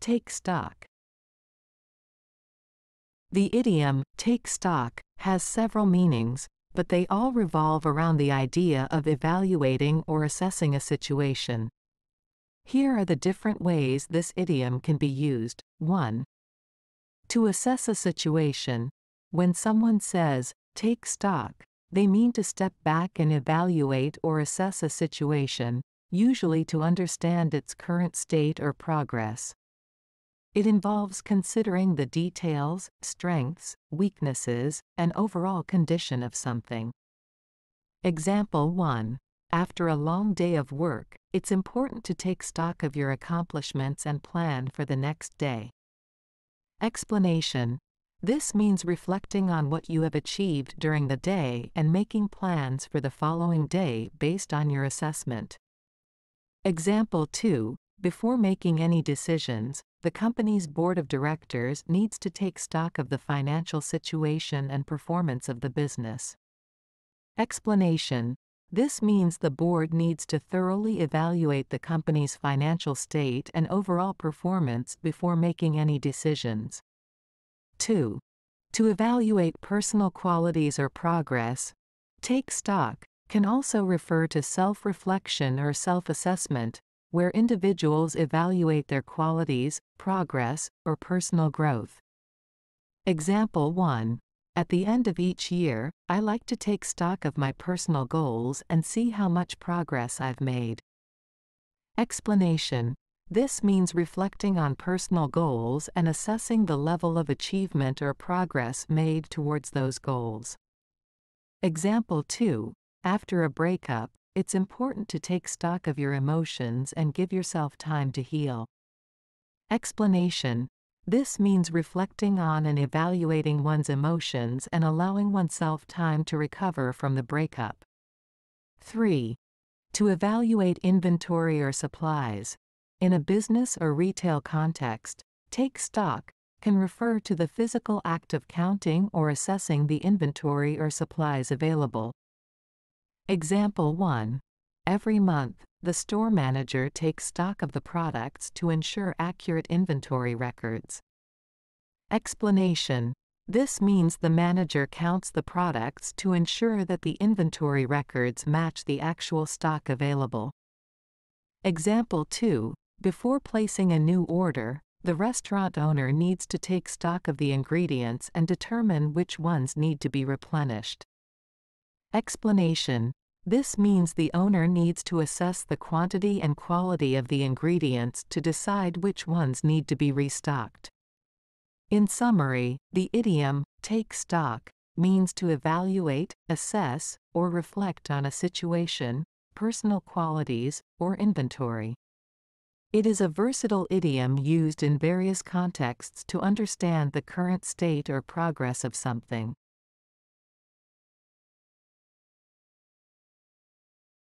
take stock. The idiom, take stock, has several meanings, but they all revolve around the idea of evaluating or assessing a situation. Here are the different ways this idiom can be used. 1. To assess a situation. When someone says, take stock, they mean to step back and evaluate or assess a situation, usually to understand its current state or progress. It involves considering the details, strengths, weaknesses, and overall condition of something. Example 1. After a long day of work, it's important to take stock of your accomplishments and plan for the next day. Explanation. This means reflecting on what you have achieved during the day and making plans for the following day based on your assessment. Example 2. Before making any decisions, the company's board of directors needs to take stock of the financial situation and performance of the business. Explanation. This means the board needs to thoroughly evaluate the company's financial state and overall performance before making any decisions. 2. To evaluate personal qualities or progress, take stock can also refer to self-reflection or self-assessment, where individuals evaluate their qualities, progress, or personal growth. Example 1. At the end of each year, I like to take stock of my personal goals and see how much progress I've made. Explanation. This means reflecting on personal goals and assessing the level of achievement or progress made towards those goals. Example 2. After a breakup, it's important to take stock of your emotions and give yourself time to heal. Explanation. This means reflecting on and evaluating one's emotions and allowing oneself time to recover from the breakup. 3. To evaluate inventory or supplies. In a business or retail context, take stock can refer to the physical act of counting or assessing the inventory or supplies available. Example 1. Every month, the store manager takes stock of the products to ensure accurate inventory records. Explanation. This means the manager counts the products to ensure that the inventory records match the actual stock available. Example 2. Before placing a new order, the restaurant owner needs to take stock of the ingredients and determine which ones need to be replenished. Explanation. This means the owner needs to assess the quantity and quality of the ingredients to decide which ones need to be restocked. In summary, the idiom, take stock, means to evaluate, assess, or reflect on a situation, personal qualities, or inventory. It is a versatile idiom used in various contexts to understand the current state or progress of something.